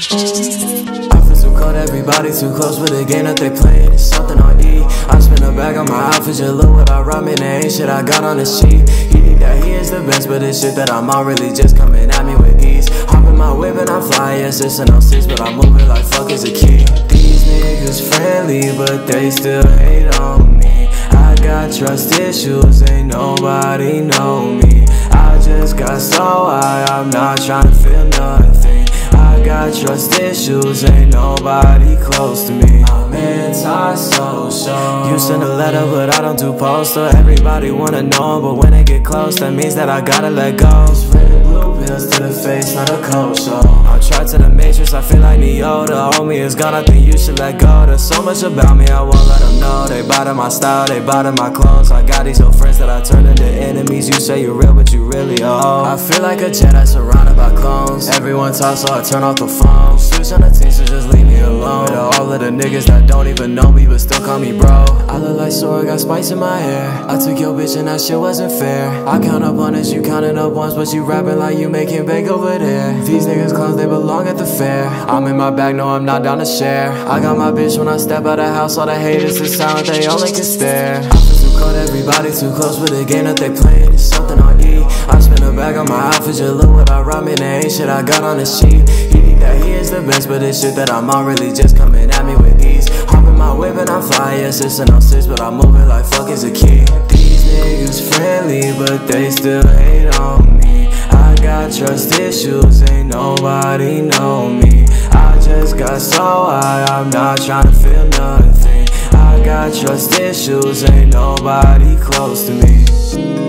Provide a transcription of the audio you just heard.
I feel too cold, everybody too close with the game that they playing. It's something I eat. I spin a bag on my outfit, just look what I rhyme, and ain't shit I got on the sheet. He think that he is the best, but it's shit that I'm already just coming at me with ease. Hop in my whip and I fly, yes, it's an 06, but I'm moving like fuck is a key. These niggas friendly, but they still hate on me. I got trust issues, ain't nobody know me. I just got so high, I'm not tryna feel nothing. I got trust issues, ain't nobody close to me. I'm anti-social. You send a letter, but I don't do postal. Everybody wanna know, but when I get close, that means that I gotta let go. It's red, blue pills to the face, not a cold show. I'm tried to the matrix, I feel like Neo. The homie is gone, I think you should let go. There's so much about me, I won't let them know. They bought in my style, they bought in my clothes. I got these old friends that I turn into enemies. You say you're real, but you really old. I feel like a Jedi surrounded by clones. Everyone talks, so I turn off the phone. Switch on the team, so just leave me alone. With all of the niggas that don't even know me, but still call me bro. I look like Sora, got spice in my hair. I took your bitch and that shit wasn't fair. I count up on this, you counted up once, but you rapping like you making bank over there. These niggas clowns, they belong at the fair. I'm in my bag, no, I'm not down to share. I got my bitch when I step out of the house. All the haters is silent, they only can stare. I feel too cold, everybody too close with the game that they playing. It's something I eat. I spin a bag on my outfit, just look what I rhyme, and ain't shit I got on the sheet. He think that he is the best, but it's shit that I'm already just coming at me with ease. Hop in my whip and I fly, yes, it's an 06, but I'm moving like fuck is a key. These niggas friendly, but they still hate on me. I got trust issues, ain't nobody know me. I just got so high, I'm not tryna feel nothing. I got trust issues, ain't nobody close to me.